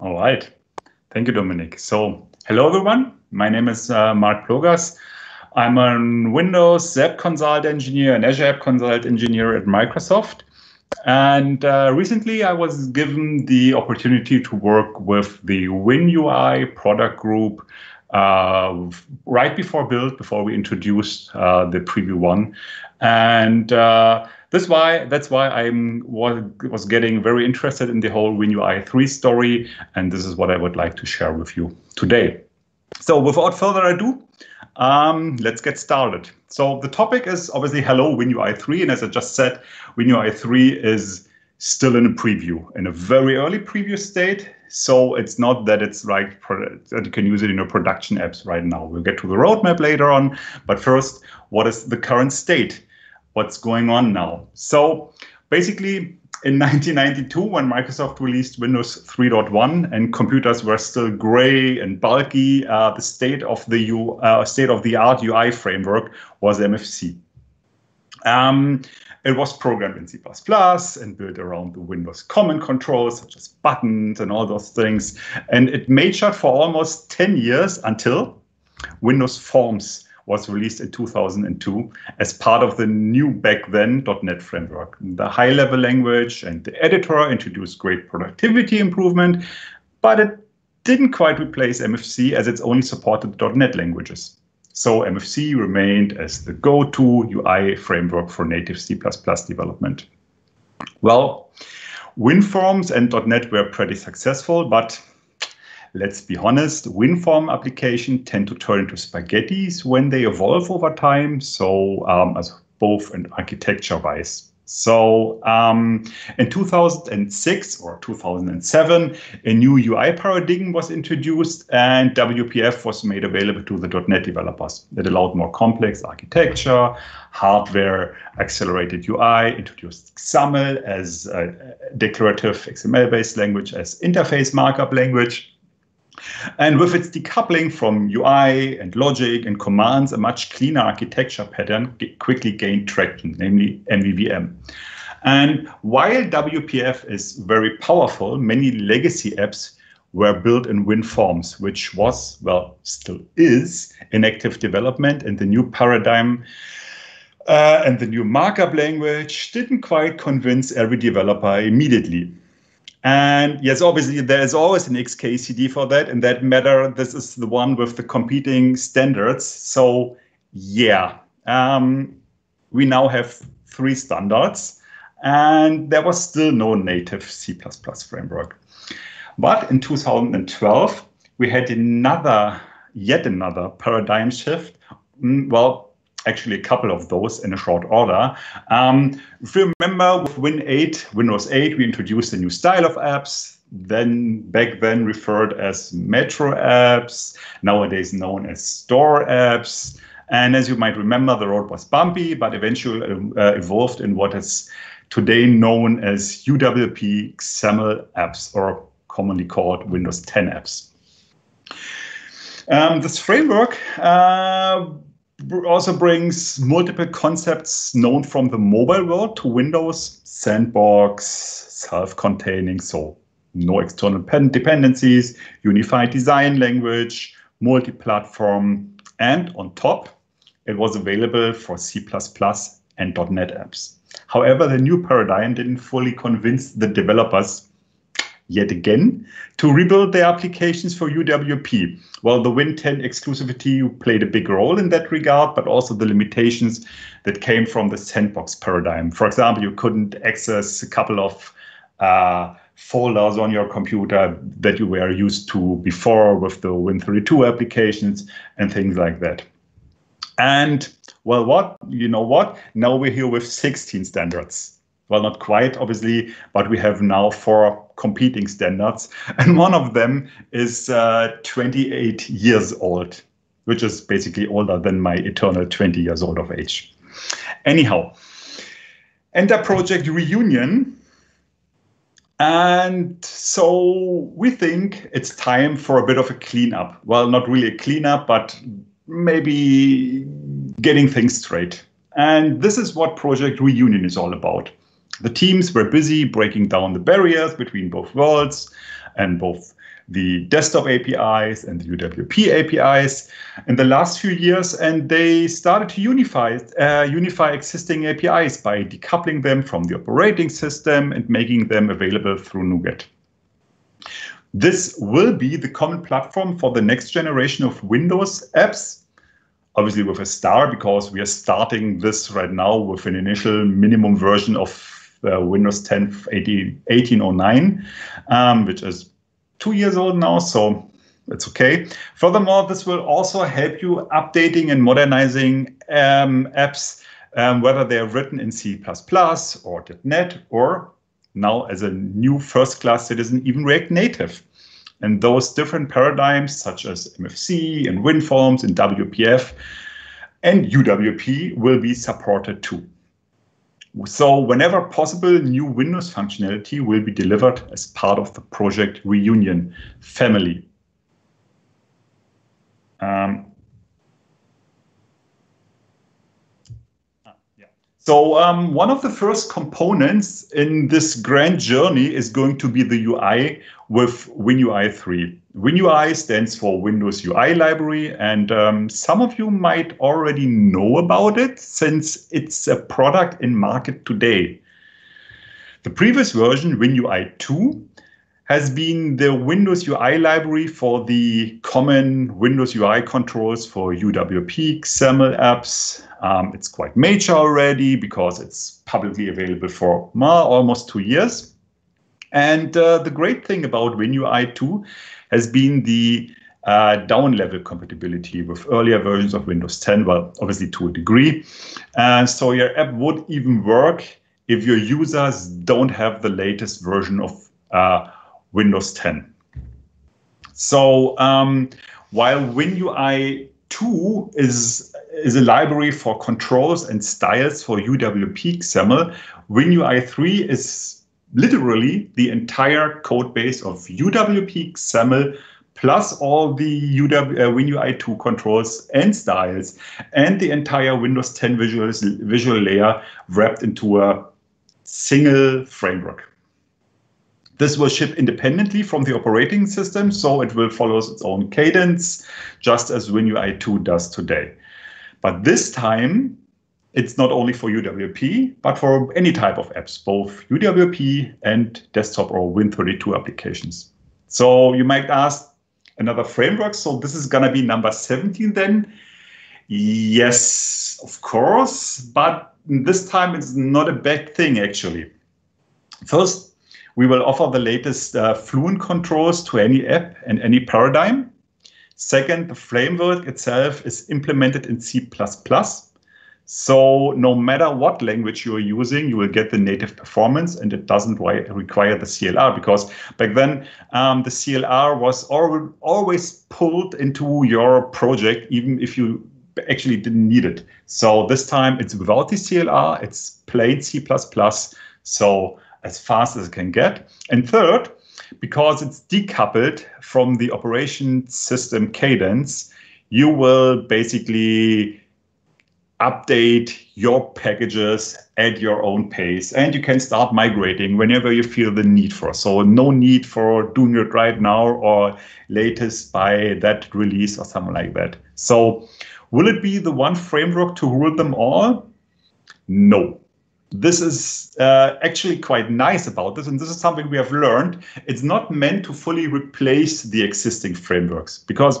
All right. Thank you, Dominic. So, hello, everyone. My name is Mark Plogas. I'm a Windows App Consult Engineer and Azure App Consult Engineer at Microsoft. And recently, I was given the opportunity to work with the WinUI product group right before build, before we introduced the preview one. And that's why I was getting very interested in the whole WinUI 3 story, and this is what I would like to share with you today. So without further ado, let's get started. So the topic is obviously hello WinUI 3, and as I just said, WinUI 3 is still in a preview, in a very early preview state. So it's not that it's like that you can use it in your production apps right now. We'll get to the roadmap later on, but first, what is the current state? What's going on now? So basically, in 1992, when Microsoft released Windows 3.1 and computers were still gray and bulky, the state of the art UI framework was MFC. It was programmed in C++ and built around the Windows command controls, such as buttons and all those things. And it matured for almost 10 years until Windows Forms was released in 2002 as part of the new back then .NET framework. The high-level language and the editor introduced great productivity improvement, but it didn't quite replace MFC as it's only supported .NET languages. So MFC remained as the go-to UI framework for native C++ development. Well, WinForms and .NET were pretty successful, but let's be honest, WinForm applications tend to turn into spaghettis when they evolve over time, so as both and architecture-wise. So in 2006 or 2007, a new UI paradigm was introduced and WPF was made available to the .NET developers. It allowed more complex architecture, hardware, accelerated UI, introduced XAML as a declarative XML-based language, as interface markup language. And with its decoupling from UI and logic and commands, a much cleaner architecture pattern quickly gained traction, namely MVVM. And while WPF is very powerful, many legacy apps were built in WinForms, which was, well, still is in active development, and the new paradigm and the new markup language didn't quite convince every developer immediately. And yes, obviously, there is always an XKCD for that. In that matter, this is the one with the competing standards. So yeah, we now have three standards, and there was still no native C++ framework. But in 2012, we had yet another paradigm shift. Well, actually a couple of those in a short order. If you remember with Windows 8, we introduced a new style of apps, back then referred as Metro apps, nowadays known as Store apps. And as you might remember, the road was bumpy, but eventually evolved in what is today known as UWP XAML apps, or commonly called Windows 10 apps. This framework also brings multiple concepts known from the mobile world to Windows: sandbox, self-containing, so no external dependencies, unified design language, multi-platform, and on top, it was available for C++ and .NET apps. However, the new paradigm didn't fully convince the developers yet again to rebuild their applications for UWP. Well, the Win 10 exclusivity played a big role in that regard, but also the limitations that came from the sandbox paradigm. For example, you couldn't access a couple of folders on your computer that you were used to before with the Win32 applications and things like that. And well, now we're here with 16 standards. Well, not quite, obviously, but we have now 4 competing standards. And one of them is 28 years old, which is basically older than my eternal 20 years old of age. Anyhow, enter Project Reunion. And so we think it's time for a bit of a cleanup. Well, not really a cleanup, but maybe getting things straight. And this is what Project Reunion is all about. The teams were busy breaking down the barriers between both worlds and both the desktop APIs and the UWP APIs in the last few years, and they started to unify existing APIs by decoupling them from the operating system and making them available through NuGet. This will be the common platform for the next generation of Windows apps, obviously with a star, because we are starting this right now with an initial minimum version of Windows 10 1809, which is 2 years old now, so it's okay. Furthermore, this will also help you updating and modernizing apps, whether they're written in C++ or .NET or now as a new first-class citizen, even React Native. And those different paradigms, such as MFC and WinForms and WPF and UWP, will be supported too. So whenever possible, new Windows functionality will be delivered as part of the Project Reunion family. One of the first components in this grand journey is going to be the UI with WinUI 3. WinUI stands for Windows UI library, and some of you might already know about it since it's a product in market today. The previous version, WinUI 2, has been the Windows UI library for the common Windows UI controls for UWP, XAML apps. It's quite mature already because it's publicly available for almost 2 years. And the great thing about WinUI 2 has been the down-level compatibility with earlier versions of Windows 10, well, obviously to a degree. So your app would even work if your users don't have the latest version of Windows 10. So while WinUI 2 is a library for controls and styles for UWP XAML, WinUI 3 is literally the entire code base of UWP XAML plus all the WinUI 2 controls and styles and the entire Windows 10 visual layer wrapped into a single framework. This will ship independently from the operating system, so it will follow its own cadence, just as WinUI 2 does today. But this time, it's not only for UWP, but for any type of apps, both UWP and desktop or Win32 applications. So you might ask, another framework, so this is going to be number 17 then? Yes, of course, but this time it's not a bad thing, actually. First, we will offer the latest Fluent controls to any app and any paradigm. Second, the framework itself is implemented in C++. So no matter what language you're using, you will get the native performance, and it doesn't require the CLR, because back then the CLR was always pulled into your project, even if you actually didn't need it. So this time it's without the CLR, it's plain C++. So as fast as it can get. And third, because it's decoupled from the operation system cadence, you will basically update your packages at your own pace, and you can start migrating whenever you feel the need for. So no need for doing it right now or latest by that release or something like that. So will it be the one framework to rule them all? No. This is actually quite nice about this, and this is something we have learned. It's not meant to fully replace the existing frameworks, because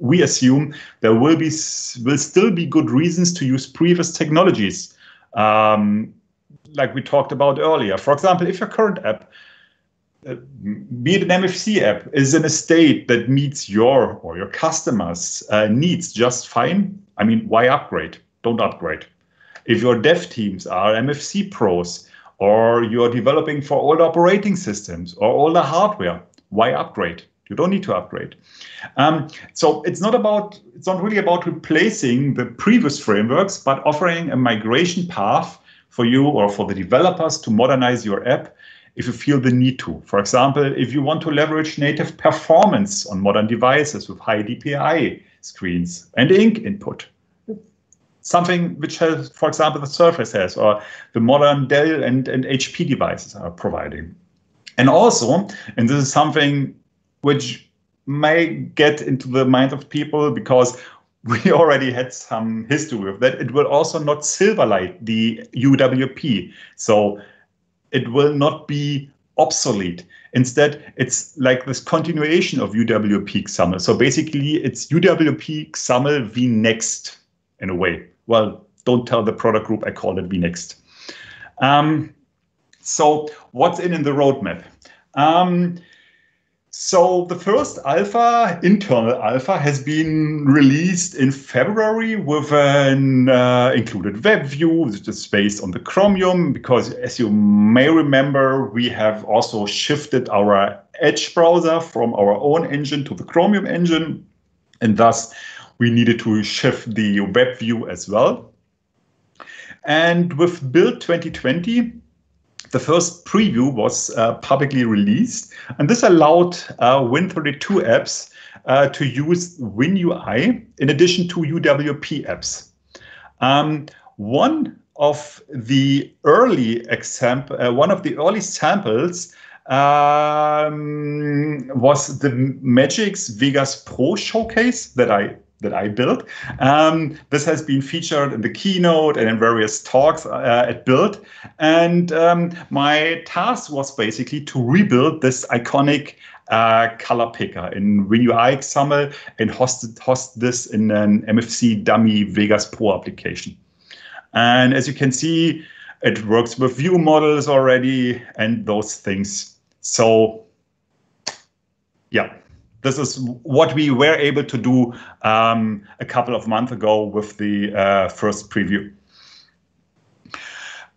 we assume there will still be good reasons to use previous technologies, like we talked about earlier. For example, if your current app, be it an MFC app, is in a state that meets your or your customers' needs just fine, I mean, why upgrade? Don't upgrade. If your dev teams are MFC pros, or you're developing for older operating systems or older hardware, why upgrade? You don't need to upgrade. So it's not really about replacing the previous frameworks, but offering a migration path for you or for the developers to modernize your app if you feel the need to. For example, if you want to leverage native performance on modern devices with high DPI screens and ink input. Something which has, for example, the Surface has, or the modern Dell and HP devices are providing. And also, and this is something which may get into the mind of people because we already had some history of that. It will also not silverlight the UWP. So it will not be obsolete. Instead, it's like this continuation of UWP XAML. So basically, it's UWP XAML vNext in a way. Well, don't tell the product group I call it vNext. So what's in the roadmap? So the first alpha, internal alpha, has been released in February with an included web view, which is based on the Chromium, because as you may remember, we have also shifted our Edge browser from our own engine to the Chromium engine, and thus we needed to shift the web view as well. And with Build 2020, the first preview was publicly released, and this allowed Win32 apps to use WinUI in addition to UWP apps. One of the early samples was the Magix Vegas Pro showcase that I built. This has been featured in the keynote and in various talks at Build. And my task was basically to rebuild this iconic color picker in WinUI XAML and host this in an MFC dummy Vegas Pro application. And as you can see, it works with view models already and those things. So, yeah. This is what we were able to do a couple of months ago with the first preview.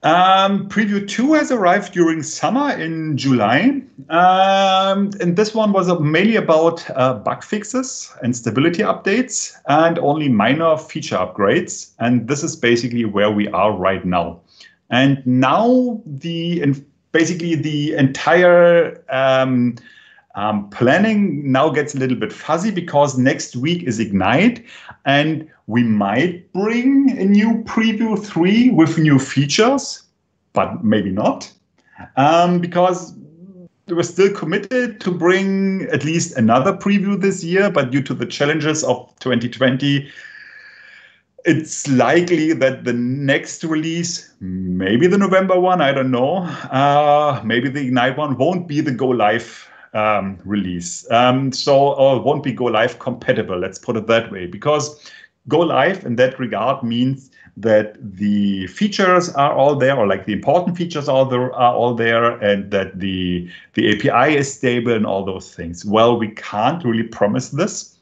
Preview 2 has arrived during summer in July. And this one was mainly about bug fixes and stability updates and only minor feature upgrades. And this is basically where we are right now. And now basically the entire planning now gets a little bit fuzzy because next week is Ignite, and we might bring a new preview 3 with new features, but maybe not, because we're still committed to bring at least another preview this year, but due to the challenges of 2020, it's likely that the next release, maybe the November one, I don't know, maybe the Ignite one won't be the go-live release. So won't be go live compatible, let's put it that way, because go live in that regard means that the features are all there, or like the important features are all there, and that the API is stable and all those things. Well, we can't really promise this,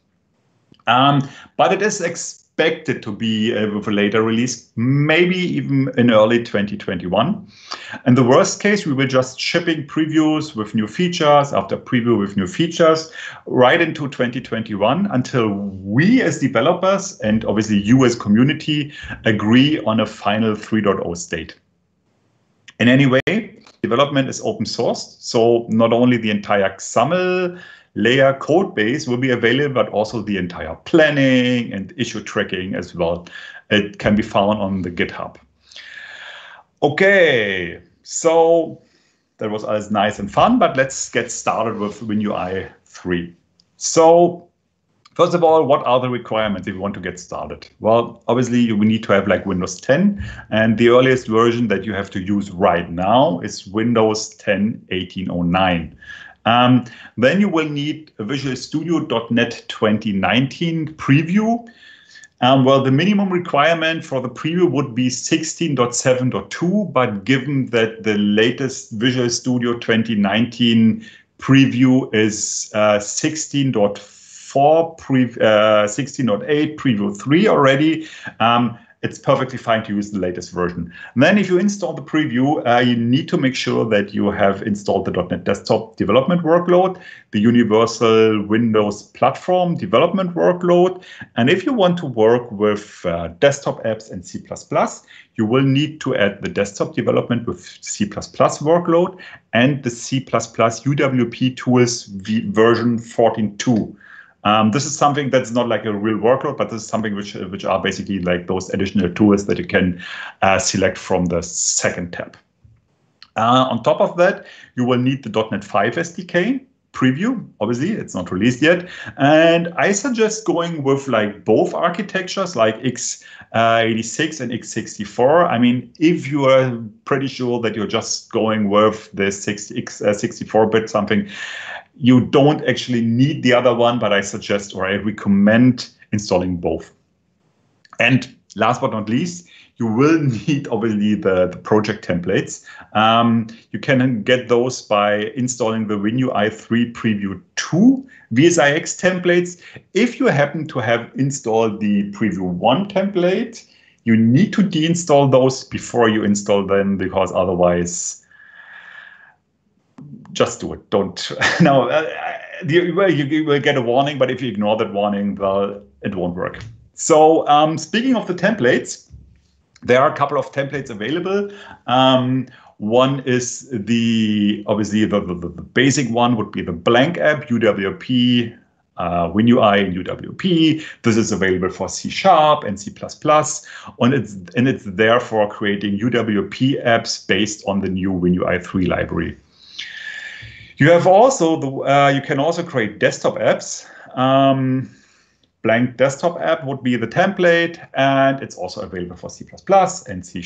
but it is expected to be with a later release, maybe even in early 2021. And the worst case, we will just shipping previews with new features after preview with new features right into 2021 until we as developers and obviously you as community agree on a final 3.0 state. In any way, development is open source, so not only the entire XAML layer code base will be available, but also the entire planning and issue tracking as well. It can be found on the GitHub. Okay, so that was always nice and fun, but let's get started with WinUI 3. So first of all, what are the requirements if you want to get started? Well, obviously we need to have like Windows 10, and the earliest version that you have to use right now is Windows 10 1809. Then you will need a Visual Studio .NET 2019 preview. Well, the minimum requirement for the preview would be 16.7.2, but given that the latest Visual Studio 2019 preview is 16.4, 16.8, preview 3 already, it's perfectly fine to use the latest version. And then if you install the preview, you need to make sure that you have installed the .NET Desktop development workload, the Universal Windows Platform development workload. And if you want to work with desktop apps and C++, you will need to add the desktop development with C++ workload and the C++ UWP tools version 14.2. This is something that's not like a real workload, but this is something which are basically like those additional tools that you can select from the second tab. On top of that, you will need the .NET 5 SDK preview. Obviously, it's not released yet. And I suggest going with like both architectures, like x86 and x64. I mean, if you are pretty sure that you're just going with the 64-bit something, you don't actually need the other one, but I suggest or I recommend installing both. And last but not least, you will need obviously the project templates. You can get those by installing the WinUI 3 Preview 2 VSIX templates. If you happen to have installed the Preview 1 template, you need to deinstall those before you install them, because otherwise, just do it. Don't. No, you will get a warning, but if you ignore that warning, well, it won't work. So speaking of the templates, there are a couple of templates available. One is the, obviously, the basic one would be the blank app, UWP, WinUI and UWP. This is available for C# and C++, and it's there for creating UWP apps based on the new WinUI 3 library. You have also, you can also create desktop apps. Blank desktop app would be the template, and it's also available for C++ and C#.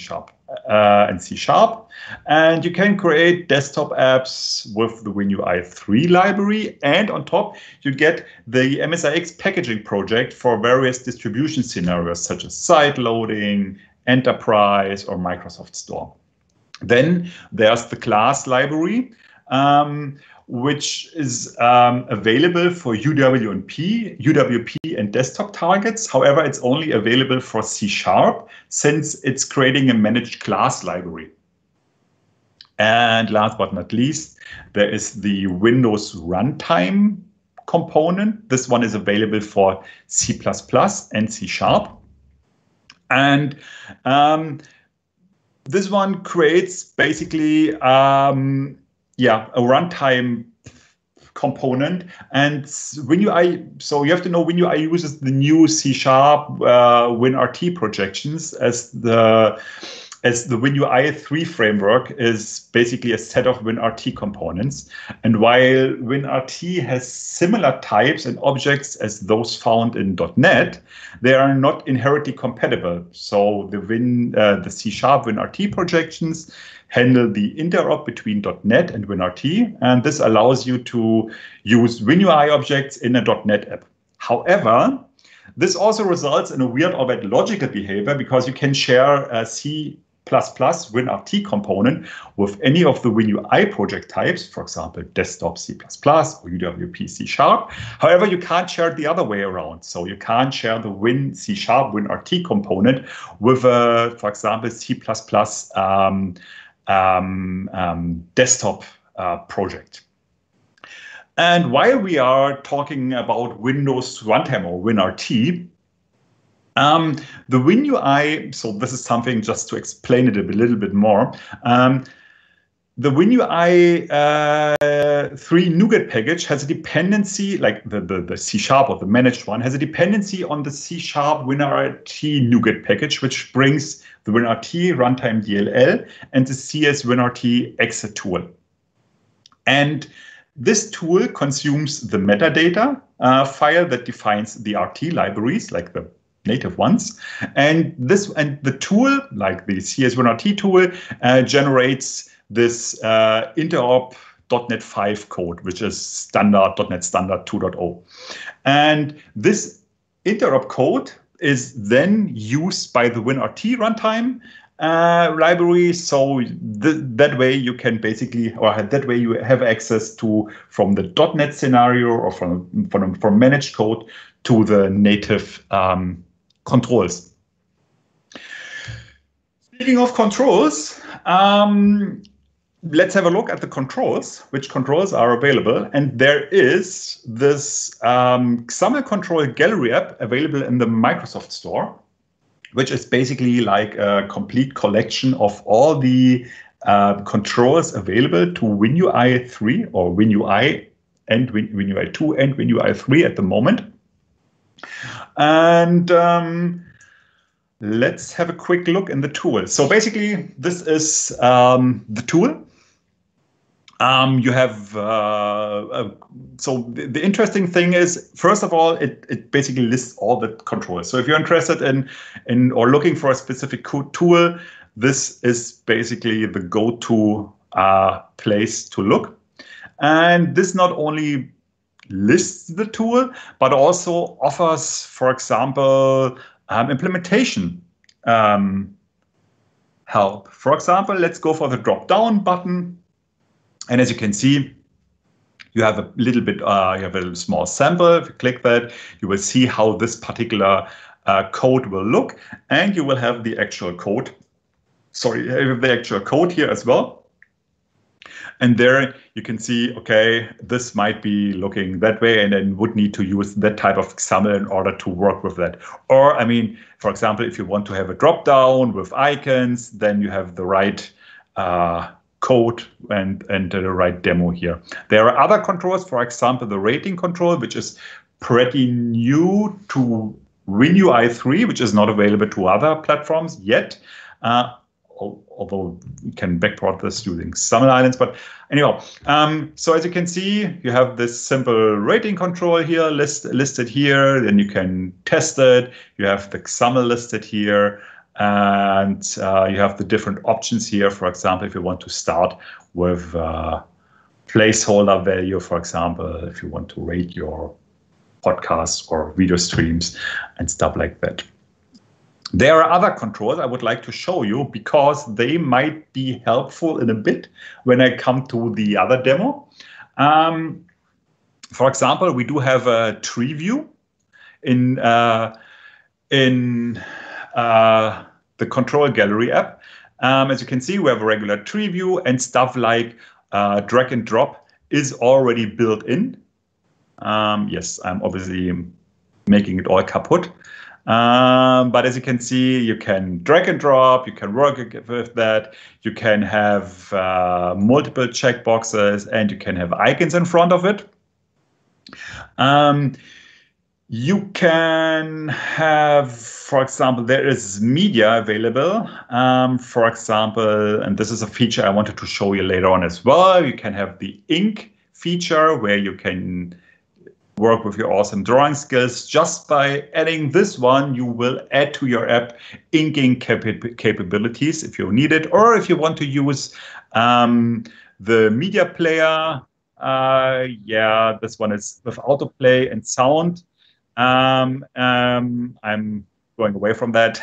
And you can create desktop apps with the WinUI 3 library, and on top you get the MSIX packaging project for various distribution scenarios such as site loading, enterprise, or Microsoft Store. Then there's the class library, which is available for UWP and desktop targets. However, it's only available for C#, since it's creating a managed class library. And last but not least, there is the Windows runtime component. This one is available for C++ and C#. And this one creates basically a runtime component. And WinUI, so you have to know WinUI uses the new C# WinRT projections, as the WinUI 3 framework is basically a set of WinRT components. And while WinRT has similar types and objects as those found in .NET, they are not inherently compatible. So the C# WinRT projections handle the interop between .NET and WinRT, and this allows you to use WinUI objects in a .NET app. However, this also results in a weird or bad logical behavior, because you can share a C++ WinRT component with any of the WinUI project types, for example, desktop C++ or UWP C#. However, you can't share it the other way around. So you can't share the Win C# WinRT component with, for example, C++ desktop project. And while we are talking about Windows runtime or WinRT, the WinUI, so this is something just to explain it a little bit more. The WinUI 3 NuGet package has a dependency, like the C# or the managed one, has a dependency on the C# WinRT NuGet package, which brings the WinRT runtime DLL and the CS WinRT exit tool. And this tool consumes the metadata file that defines the RT libraries, like the native ones, and the tool, like the CS1RT tool, generates this interop .NET 5 code, which is standard .NET Standard 2.0, and this interop code is then used by the WinRT runtime library, so that way you can basically, or that way you have access to, from the .NET scenario or from managed code to the native controls. Speaking of controls, let's have a look at the controls, which controls are available. And there is this XAML control gallery app available in the Microsoft Store, which is basically like a complete collection of all the controls available to WinUI 3 or WinUI and WinUI 2 and WinUI 3 at the moment. And let's have a quick look in the tool. So basically, this is the tool. You have so the interesting thing is, first of all, it basically lists all the controls. So if you're interested in or looking for a specific tool, this is basically the go-to place to look. And this not only lists the tool, but also offers, for example, implementation help. For example, let's go for the drop-down button. And as you can see, you have a little bit, you have a small sample. If you click that, you will see how this particular code will look, and you will have the actual code. Sorry, the actual code here as well. And there you can see, okay, this might be looking that way, and then would need to use that type of XAML in order to work with that. Or, I mean, for example, if you want to have a drop down with icons, then you have the right code and the right demo here. There are other controls, for example, the rating control, which is pretty new to WinUI 3, which is not available to other platforms yet. Although you can backport this using XAML islands, but anyhow. So as you can see, you have this simple rating control here listed here. Then you can test it. You have the XAML listed here, and you have the different options here. For example, if you want to start with placeholder value, for example, if you want to rate your podcasts or video streams and stuff like that. There are other controls I would like to show you because they might be helpful in a bit when I come to the other demo. For example, we do have a tree view in the control gallery app. As you can see, we have a regular tree view, and stuff like drag and drop is already built in. Yes, I'm obviously making it all kaput. But as you can see, you can drag and drop, you can work with that, you can have multiple checkboxes, and you can have icons in front of it. You can have, for example, there is media available. For example, and this is a feature I wanted to show you later on as well, you can have the ink feature where you can work with your awesome drawing skills. Just by adding this one, you will add to your app inking capabilities if you need it, or if you want to use the media player. Yeah, this one is with autoplay and sound. I'm going away from that.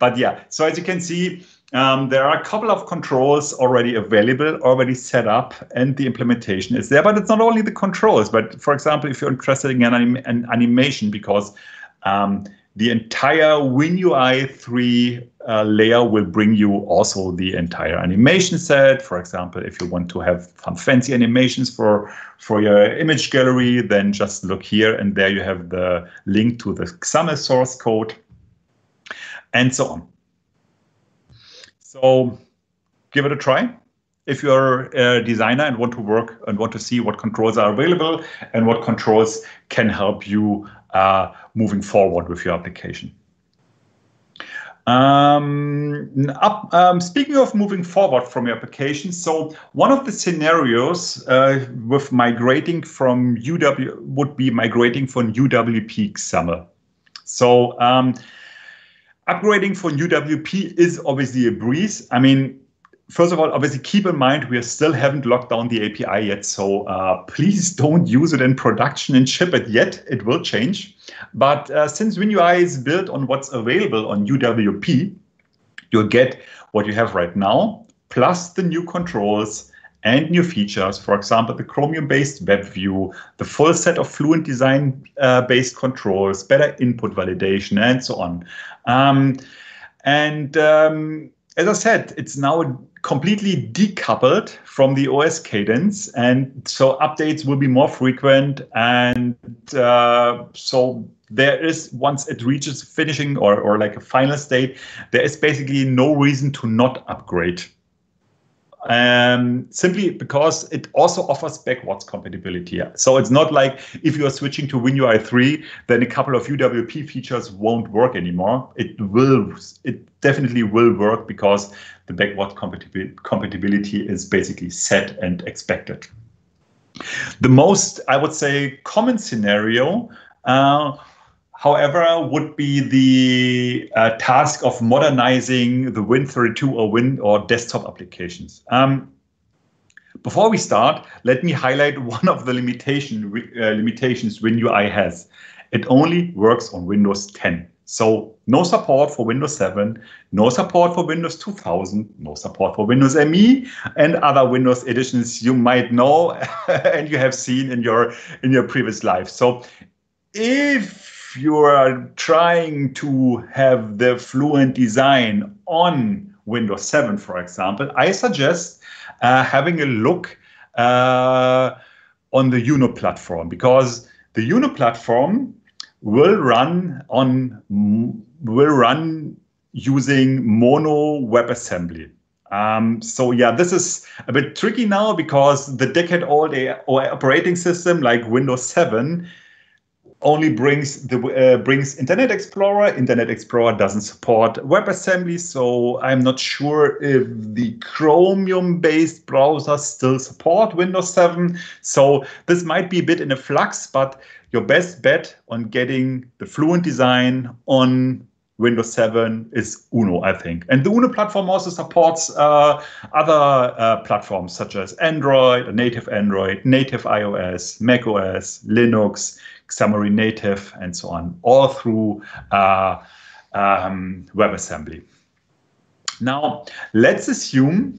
But yeah, so as you can see, there are a couple of controls already available, already set up, and the implementation is there. But it's not only the controls. But for example, if you're interested in an animation, because the entire WinUI 3 layer will bring you also the entire animation set. For example, if you want to have some fancy animations for your image gallery, then just look here, and there you have the link to the XAML source code, and so on. So give it a try if you're a designer and want to work and want to see what controls are available and what controls can help you moving forward with your application. Speaking of moving forward from your application, so one of the scenarios with migrating from UW would be migrating from UWP XAML. So upgrading for UWP is obviously a breeze. I mean, first of all, obviously keep in mind we still haven't locked down the API yet, so please don't use it in production and ship it yet. It will change. But since WinUI is built on what's available on UWP, you'll get what you have right now, plus the new controls and new features. For example, the Chromium-based web view, the full set of Fluent Design-based controls, better input validation, and so on. As I said, it's now completely decoupled from the OS cadence, and so updates will be more frequent. And so there is, once it reaches finishing or like a final state, there is basically no reason to not upgrade simply because it also offers backwards compatibility. So it's not like if you are switching to WinUI 3, then a couple of UWP features won't work anymore. It definitely will work because the backward compatibility is basically set and expected. The most, I would say, common scenario, however, would be the task of modernizing the Win32 or Win or desktop applications. Before we start, let me highlight one of the limitations WinUI has. It only works on Windows 10. So no support for Windows 7, no support for Windows 2000, no support for Windows ME and other Windows editions you might know and you have seen in your previous life. So if you are trying to have the Fluent Design on Windows 7, for example, I suggest having a look on the Uno platform, because the Uno platform will run using mono WebAssembly. So yeah, this is a bit tricky now because the decade-old operating system like Windows 7 only brings Internet Explorer. Internet Explorer doesn't support WebAssembly, so I'm not sure if the Chromium-based browsers still support Windows 7. So this might be a bit in a flux, but your best bet on getting the Fluent Design on Windows 7 is Uno, I think. And the Uno platform also supports other platforms such as Android, native iOS, macOS, Linux, XAML native, and so on, all through WebAssembly. Now, let's assume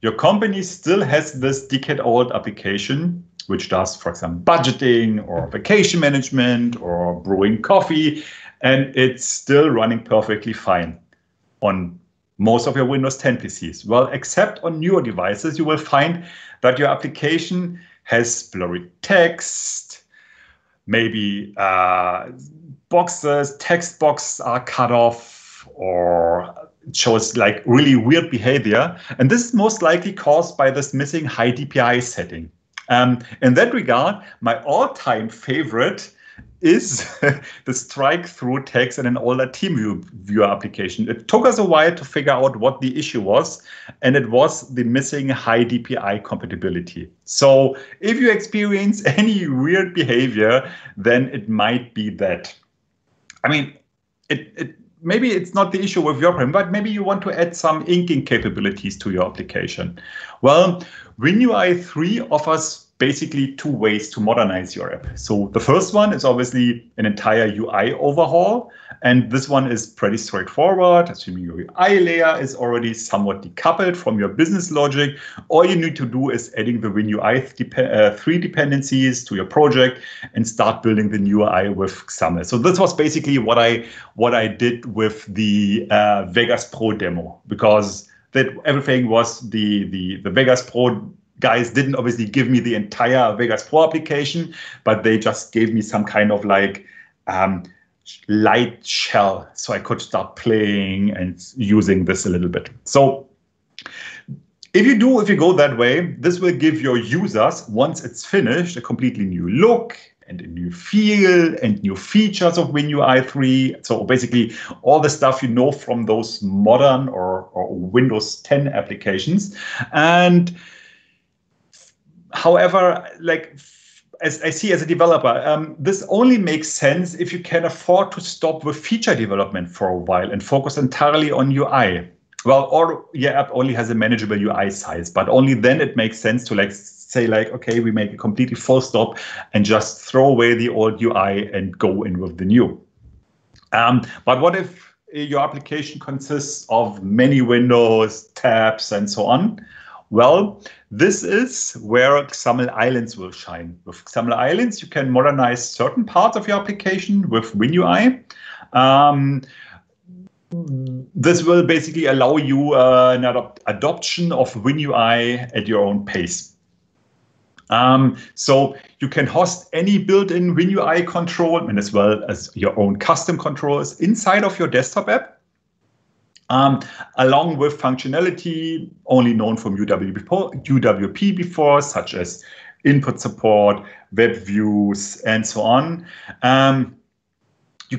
your company still has this decade-old application, which does, for example, budgeting or vacation management or brewing coffee, and it's still running perfectly fine on most of your Windows 10 PCs. Well, except on newer devices, you will find that your application has blurry text, maybe boxes, text boxes are cut off, or shows like really weird behavior. And this is most likely caused by this missing high DPI setting. In that regard, my all-time favorite is the strike-through text in an older TeamViewer application. It took us a while to figure out what the issue was, and it was the missing high DPI compatibility. So if you experience any weird behavior, then it might be that. I mean, maybe it's not the issue with your problem, but maybe you want to add some inking capabilities to your application. Well, WinUI 3 offers basically two ways to modernize your app. So the first one is obviously an entire UI overhaul. And this one is pretty straightforward, assuming your UI layer is already somewhat decoupled from your business logic. All you need to do is adding the WinUI 3 dependencies to your project and start building the new UI with XAML. So this was basically what I did with the Vegas Pro demo, because that everything was the Vegas Pro guys didn't obviously give me the entire Vegas Pro application, but they just gave me some kind of like light shell, so I could start playing and using this a little bit. So if you go that way, this will give your users, once it's finished, a completely new look and a new feel and new features of WinUI 3. So basically all the stuff you know from those modern or Windows 10 applications. And however, like as I see as a developer, this only makes sense if you can afford to stop with feature development for a while and focus entirely on UI. Well, or your app only has a manageable UI size, but only then it makes sense to like say like, okay, we make a completely full stop and just throw away the old UI and go in with the new. But what if your application consists of many windows, tabs, and so on? Well, this is where XAML Islands will shine. With XAML Islands, you can modernize certain parts of your application with WinUI. This will basically allow you an adoption of WinUI at your own pace. So you can host any built-in WinUI control and as well as your own custom controls inside of your desktop app. Along with functionality only known from UWP before, such as input support, web views, and so on. You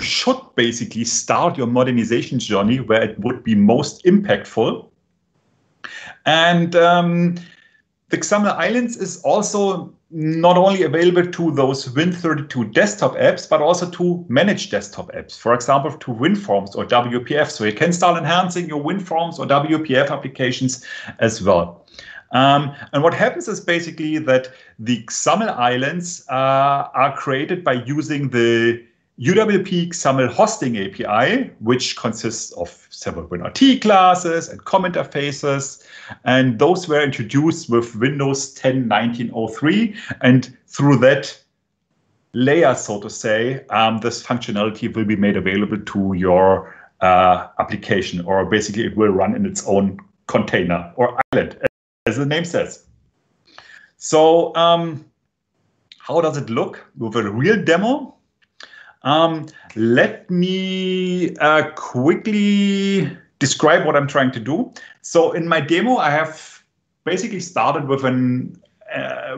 should basically start your modernization journey where it would be most impactful. And the XAML Islands is also not only available to those Win32 desktop apps, but also to managed desktop apps, for example, to WinForms or WPF. So you can start enhancing your WinForms or WPF applications as well. And what happens is basically that the XAML Islands are created by using the UWP XAML hosting API, which consists of several WinRT classes and comment interfaces, and those were introduced with Windows 10 1903, and through that layer, so to say, this functionality will be made available to your application, or basically it will run in its own container or island, as the name says. So how does it look with a real demo? Let me quickly describe what I'm trying to do. So in my demo, I have basically started with a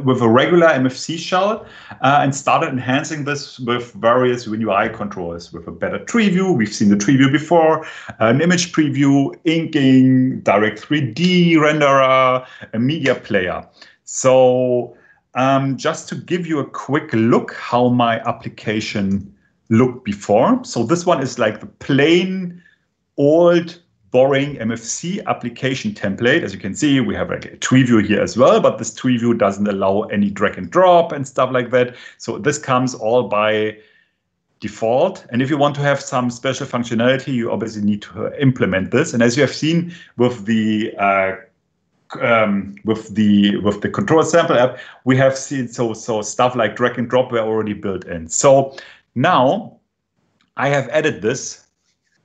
regular MFC shell and started enhancing this with various WinUI controls, with a better tree view. We've seen the tree view before, an image preview, inking, direct 3D renderer, a media player. So just to give you a quick look how my application looked before. So this one is like the plain old boring MFC application template. As you can see, we have like a tree view here as well, but this tree view doesn't allow any drag and drop and stuff like that. So this comes all by default. And if you want to have some special functionality, you obviously need to implement this. And as you have seen with the control sample app, we have seen so stuff like drag and drop were already built in. So now, I have added this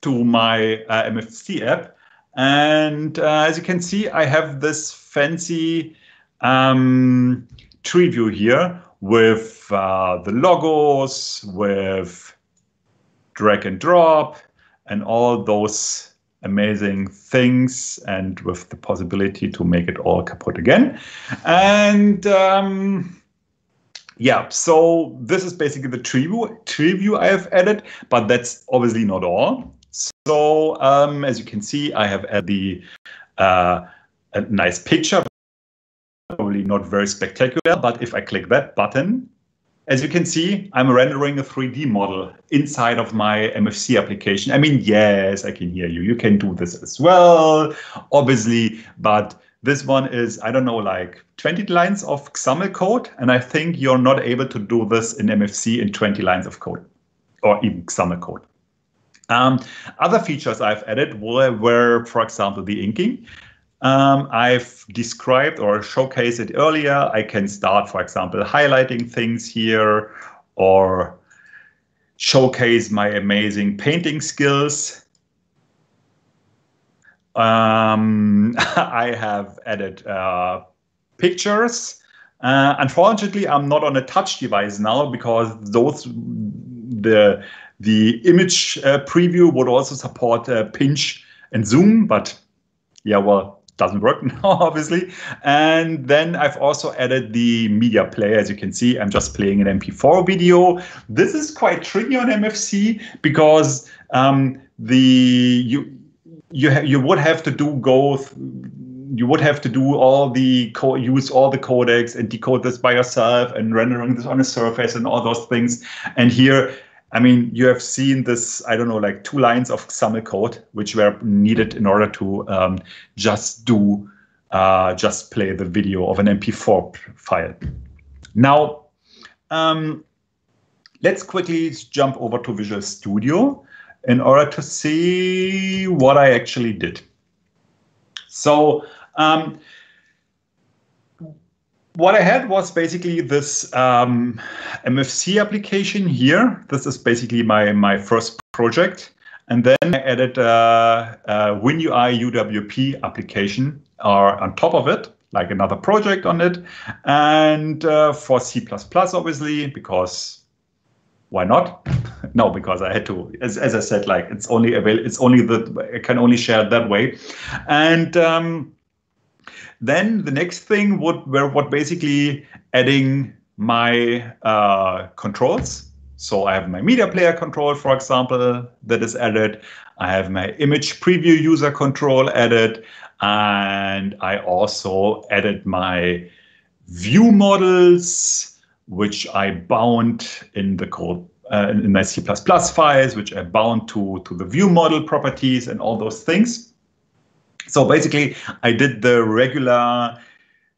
to my MFC app, and as you can see, I have this fancy tree view here with the logos, with drag and drop, and all those amazing things, and with the possibility to make it all kaput again. And yeah, so this is basically the tree view I have added, but that's obviously not all. So as you can see, I have added a nice picture, probably not very spectacular, but if I click that button, as you can see, I'm rendering a 3D model inside of my MFC application. I mean, yes, I can hear you. You can do this as well, obviously, but this one is, I don't know, like 20 lines of XAML code, and I think you're not able to do this in MFC in 20 lines of code, or even XAML code. Other features I've added were, for example, the inking. I've described or showcased it earlier. I can start, for example, highlighting things here, or showcase my amazing painting skills. I have added pictures. Unfortunately, I'm not on a touch device now, because those the image preview would also support pinch and zoom, but yeah, well, doesn't work now, obviously. And then I've also added the media player. As you can see, I'm just playing an MP4 video. This is quite tricky on MFC, because you would have to do use all the codecs and decode this by yourself, and rendering this on a surface and all those things. And here, I mean, you have seen this, I don't know, like 2 lines of XAML code, which were needed in order to just play the video of an MP4 file. Now, let's quickly jump over to Visual Studio in order to see what I actually did. So what I had was basically this MFC application here. This is basically my first project. And then I added a WinUI UWP application on top of it, like another project on it. And for C++, obviously, because Why not? No, because I had to, as I said, like it's only available, it's only that I can only share it that way. And then the next thing would what basically adding my controls. So I have my media player control, for example, that is added. I have my image preview user control added, and I also added my view models, which I bound in the code, in my C++ files, which I bound to the view model properties and all those things. So basically, I did the regular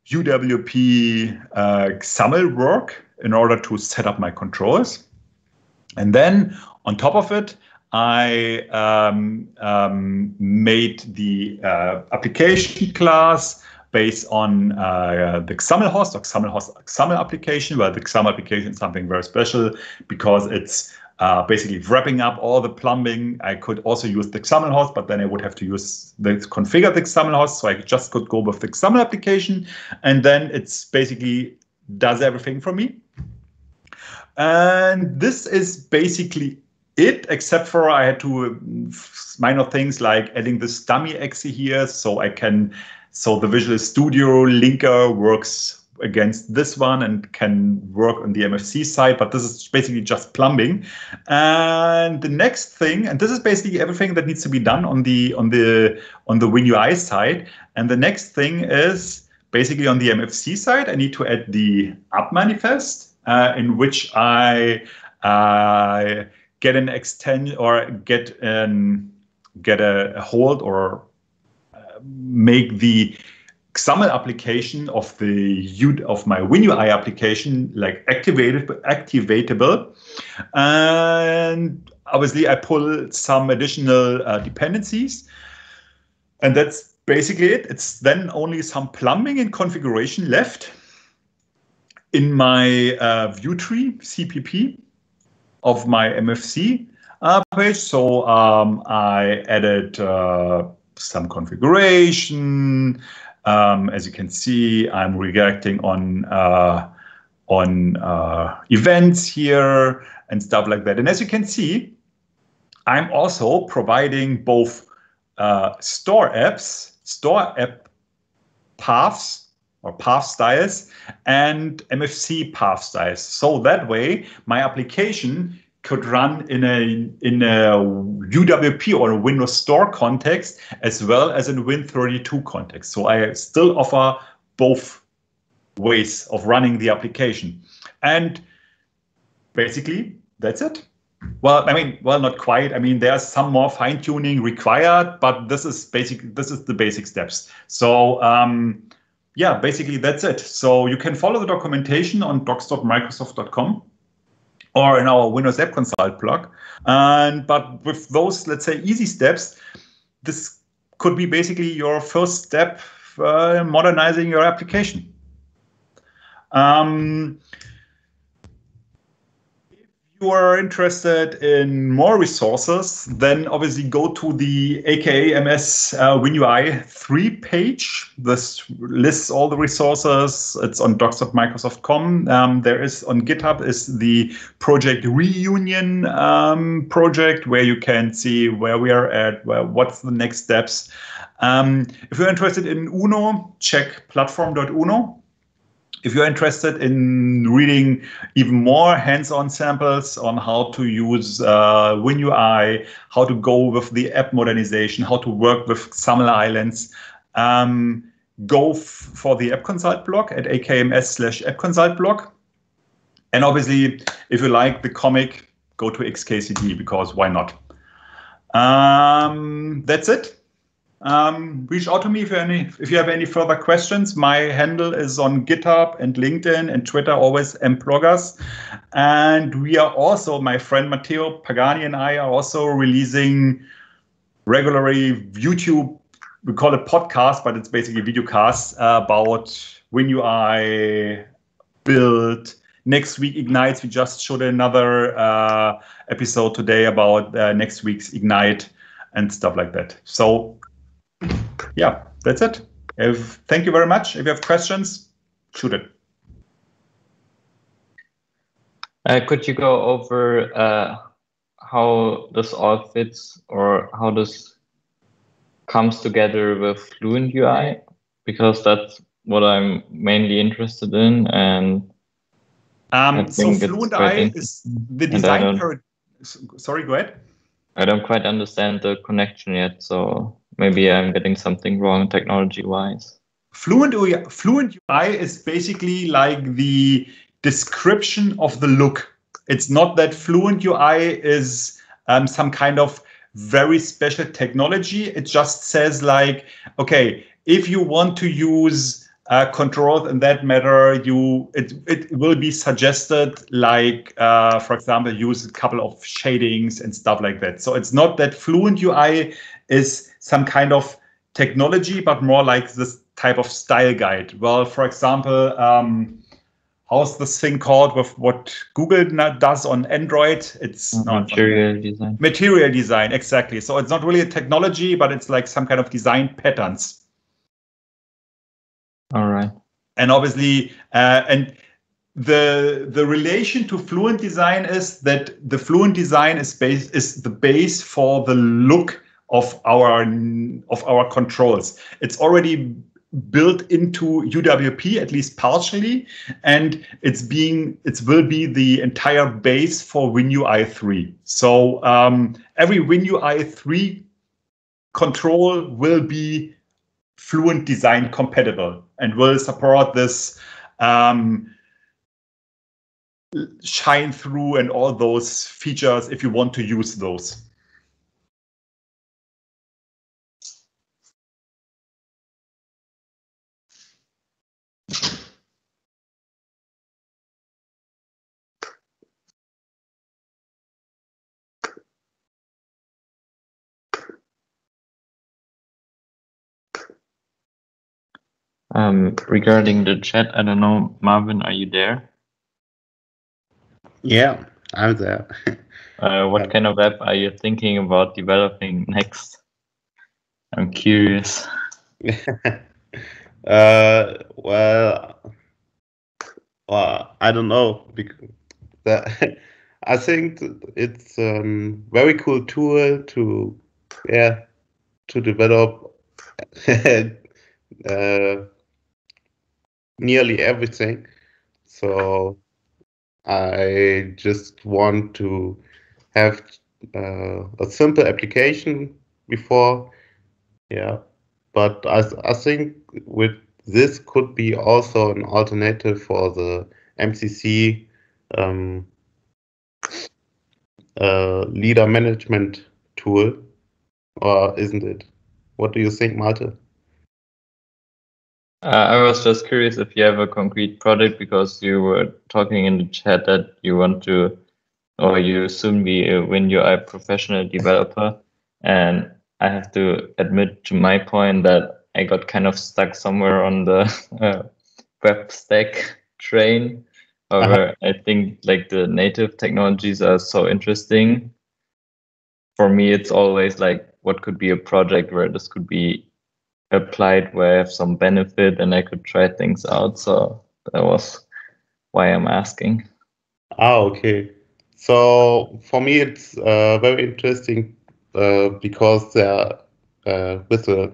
UWP XAML work in order to set up my controls. And then on top of it, I made the application class based on the XAML host or XAML application, where the XAML application is something very special because it's basically wrapping up all the plumbing. I could also use the XAML host, but then I would have to configure the XAML host, so I just could go with the XAML application, and then it's basically does everything for me. And this is basically it, except for I had to minor things like adding this dummy exe here, so I can, so the Visual Studio linker works against this one and can work on the MFC side, but this is basically just plumbing. And the next thing, and this is basically everything that needs to be done on the WinUI side. And the next thing is basically on the MFC side, I need to add the app manifest, in which I get an extension or get a hold or make the XAML application of my WinUI application like activatable, and obviously I pull some additional dependencies, and that's basically it. It's then only some plumbing and configuration left in my view tree CPP of my MFC page. So I added some configuration. As you can see, I'm reacting on events here and stuff like that. And as you can see, I'm also providing both store app paths or path styles and MFC path styles. So that way, my application could run in a UWP or a Windows Store context as well as in Win32 context. So I still offer both ways of running the application. And basically, that's it. Well, I mean, well, not quite. I mean, there's some more fine tuning required, but this is basic. This is the basic steps. So, yeah, basically that's it. So you can follow the documentation on docs.microsoft.com or in our Windows App Consult blog. But with those, let's say, easy steps, this could be basically your first step modernizing your application. If you are interested in more resources, then obviously go to the AKAMS WinUI 3 page. This lists all the resources. It's on docs.microsoft.com. There is on GitHub is the Project Reunion project where you can see where we are at, what's the next steps. If you're interested in Uno, check platform.uno. If you're interested in reading even more hands-on samples on how to use WinUI, how to go with the app modernization, how to work with XAML islands, go for the App Consult blog at akms/appconsultblog. And obviously, if you like the comic, go to XKCD, because why not? That's it. Reach out to me if you have any further questions. My handle is on GitHub and LinkedIn and Twitter, always mplogas. And we are also, my friend Matteo Pagani and I are also releasing regularly YouTube, we call it podcast, but it's basically videocasts about WinUI build. Next week Ignite, we just showed another episode today about next week's Ignite and stuff like that. So yeah, that's it. Thank you very much. If you have questions, shoot it. Could you go over how this all fits, or how this comes together with Fluent UI? Because that's what I'm mainly interested in, and so Fluent UI is the design. Sorry, go ahead. I don't quite understand the connection yet, so maybe I'm getting something wrong technology-wise. Fluent UI is basically like the description of the look. It's not that Fluent UI is some kind of very special technology. It just says like, okay, if you want to use controls in that matter, it will be suggested, like for example, use a couple of shadings and stuff like that. So it's not that Fluent UI is some kind of technology, but more like this type of style guide. Well, for example, how's this thing called with what Google does on Android? It's material design. Material design, exactly. So it's not really a technology, but it's like some kind of design patterns. All right. And obviously, and the relation to Fluent Design is that the Fluent Design is the base for the look of our controls. It's already built into UWP, at least partially, and it will be the entire base for WinUI 3. So every WinUI 3 control will be Fluent Design compatible and will support this shine through and all those features if you want to use those. Regarding the chat, I don't know, Marvin, are you there? Yeah, I'm there. What kind of app are you thinking about developing next? I'm curious. well, I don't know. Because that, I think it's a very cool tool to develop nearly everything. So I just want to have a simple application before. Yeah, but I think with this could be also an alternative for the MCC leader management tool, or isn't it? What do you think, Malte? I was just curious if you have a concrete project, because you were talking in the chat that you want to, or you soon be a WinUI professional developer. And I have to admit to my point that I got kind of stuck somewhere on the web stack train. However, I think like the native technologies are so interesting. For me, it's always like, what could be a project where this could be applied, where I have some benefit and I could try things out. So that was why I'm asking. Ah, okay. So for me, it's very interesting because with a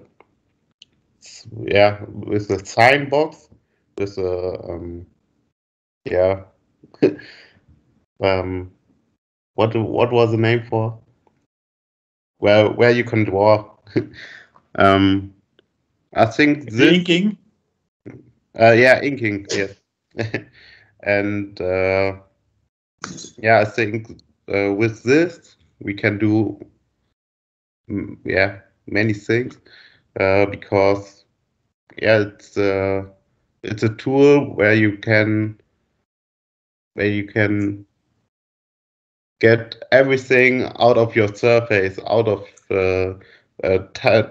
sign box, with a what was the name for? Where you can draw. I think the inking. Inking. Yes, and I think with this we can do many things because it's a tool where you can get everything out of your surface, out of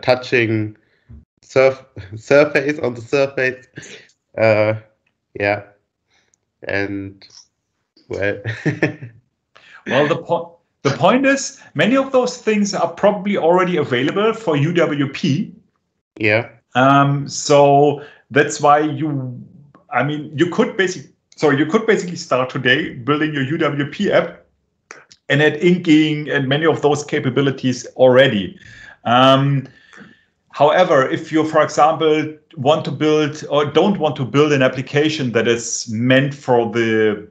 touching. Surface on the surface, and well. Well, the point is, many of those things are probably already available for UWP. Yeah. So that's why you could basically So you could basically start today building your UWP app and add inking and many of those capabilities already. However, if you, for example, want to build or don't want to build an application that is meant for the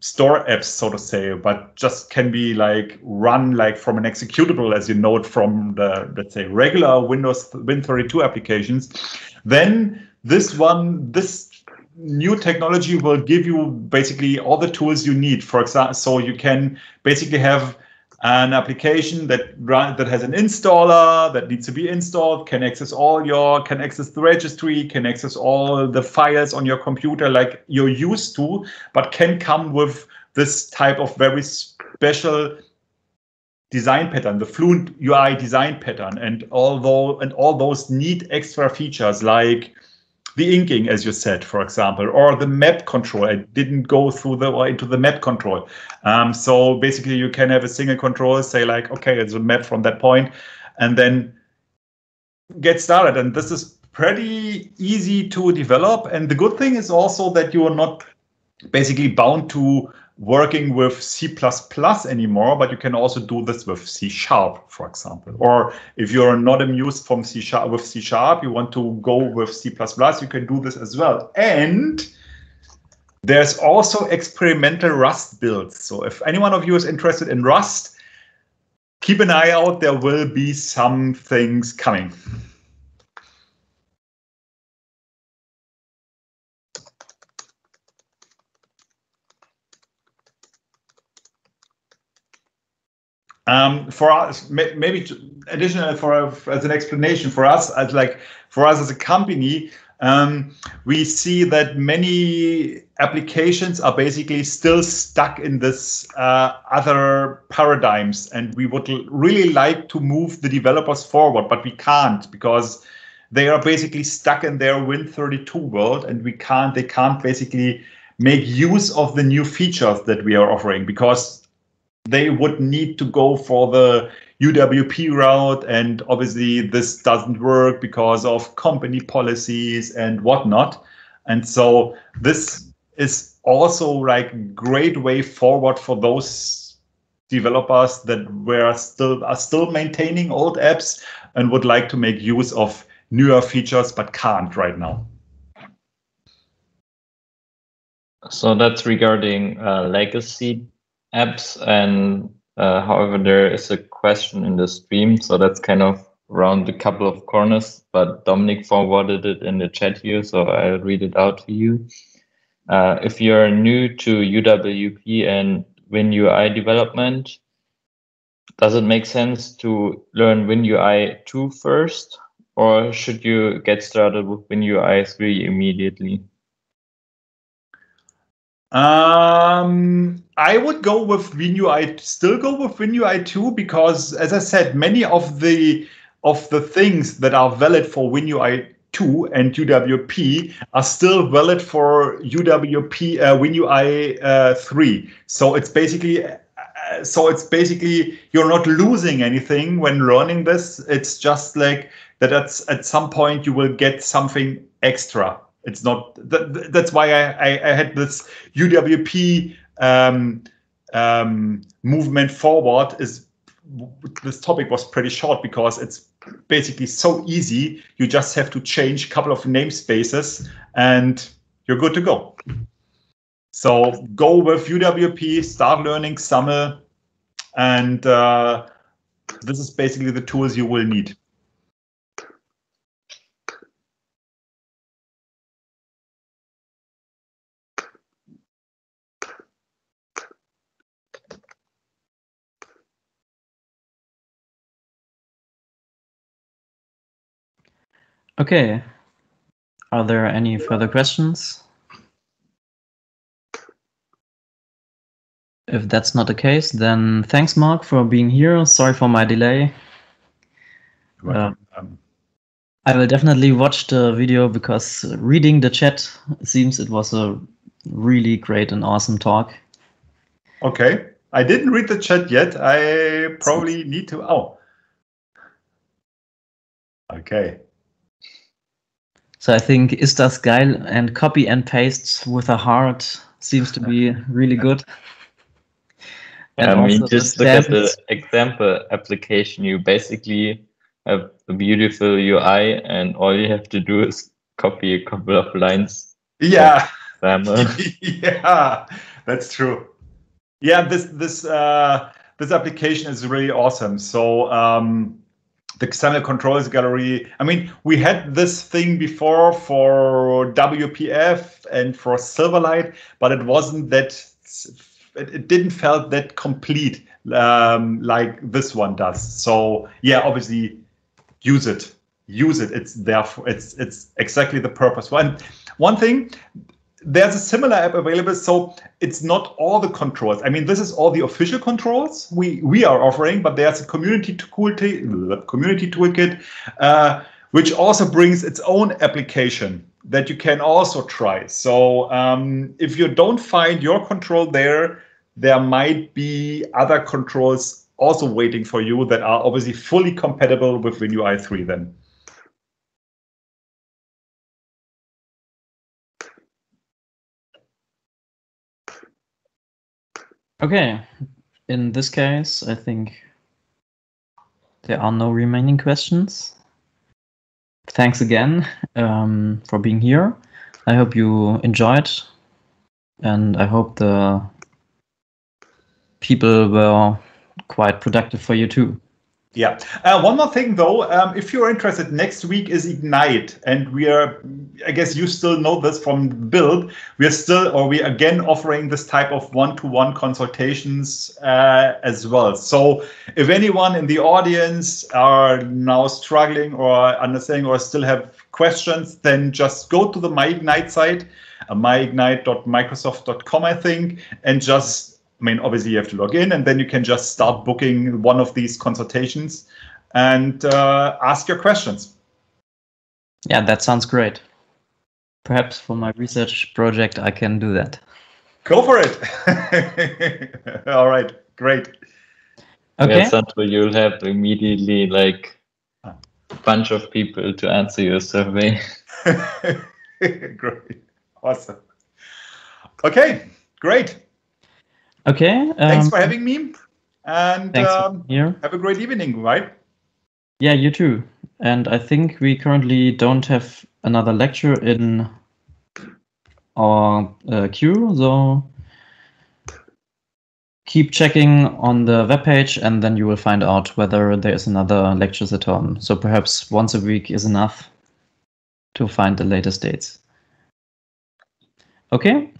store apps, so to say, but just can be like run like from an executable, as you know it from the, let's say, regular Windows Win32 applications, then this new technology will give you basically all the tools you need. For example, so you can basically have an application that has an installer that needs to be installed, can access the registry, can access all the files on your computer like you're used to, but can come with this type of very special design pattern, the Fluent UI design pattern, and all those neat extra features like the inking, as you said, for example, or the map control. I didn't go through into the map control. So basically, you can have a single control, say like, okay, it's a map from that point, and then get started. And this is pretty easy to develop. And the good thing is also that you are not basically bound to working with C++ anymore, but you can also do this with C#, for example. Or if you're not amused from C#, you want to go with C++, you can do this as well. And there's also experimental Rust builds. So if any one of you is interested in Rust, keep an eye out, there will be some things coming. For us, maybe additional as an explanation for us, as a company, we see that many applications are basically still stuck in this other paradigms, and we would really like to move the developers forward, but we can't because they are basically stuck in their Win32 world, and they can't basically make use of the new features that we are offering because they would need to go for the UWP route, and obviously this doesn't work because of company policies and whatnot. And so this is also like a great way forward for those developers that are still maintaining old apps and would like to make use of newer features but can't right now. So that's regarding legacy apps, and however, there is a question in the stream, so that's kind of around a couple of corners, but Dominic forwarded it in the chat here, so I'll read it out to you. If you're new to UWP and WinUI development, does it make sense to learn WinUI 2 first, or should you get started with WinUI 3 immediately? I would go with WinUI. Still go with WinUI 2 because, as I said, many of the things that are valid for WinUI 2 and UWP are still valid for UWP WinUI 3. So it's basically you're not losing anything when learning this. It's just like that. At some point you will get something extra. It's not that's why I had this UWP movement forward. This topic was pretty short because it's basically so easy. You just have to change a couple of namespaces and you're good to go. So go with UWP, start learning XAML, and this is basically the tools you will need. Okay, are there any further questions? If that's not the case, then thanks, Mark, for being here. Sorry for my delay. I will definitely watch the video because reading the chat, it seems it was a really great and awesome talk. Okay, I didn't read the chat yet. I probably need to. Oh, okay. So I think is das geil and copy and paste with a heart seems to be really good. And I mean, just look at the example application. You basically have a beautiful UI, and all you have to do is copy a couple of lines. Yeah. Yeah, that's true. Yeah, this application is really awesome. So the XAML controls gallery. I mean, we had this thing before for WPF and for Silverlight, but it wasn't that. It didn't felt that complete like this one does. So yeah, obviously use it. Use it. It's there for, it's exactly the purpose. One thing, there's a similar app available, so it's not all the controls. I mean, this is all the official controls we are offering, but there's a community toolkit, which also brings its own application that you can also try. So if you don't find your control there, there might be other controls also waiting for you that are obviously fully compatible with WinUI 3 then. Okay, in this case, I think there are no remaining questions. Thanks again for being here. I hope you enjoyed, and I hope the people were quite productive for you too. Yeah. One more thing though, if you're interested, next week is Ignite, and we are, I guess you still know this from Build, we are still, or we are again offering this type of one-to-one consultations as well. So if anyone in the audience are now struggling or understanding or still have questions, then just go to the MyIgnite site, myignite.microsoft.com, I think, and just, I mean, obviously you have to log in, and then you can just start booking one of these consultations and ask your questions. Yeah, that sounds great. Perhaps for my research project, I can do that. Go for it. All right, great. Okay. Yeah, Sandra, you'll have immediately like a bunch of people to answer your survey. Great. Awesome. Okay, great. Okay. Thanks for having me, and have a great evening, right? Yeah, you too. And I think we currently don't have another lecture in our queue, so keep checking on the webpage, and then you will find out whether there is another lecture at home. So perhaps once a week is enough to find the latest dates. Okay.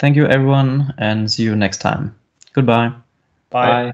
Thank you, everyone, and see you next time. Goodbye. Bye. Bye.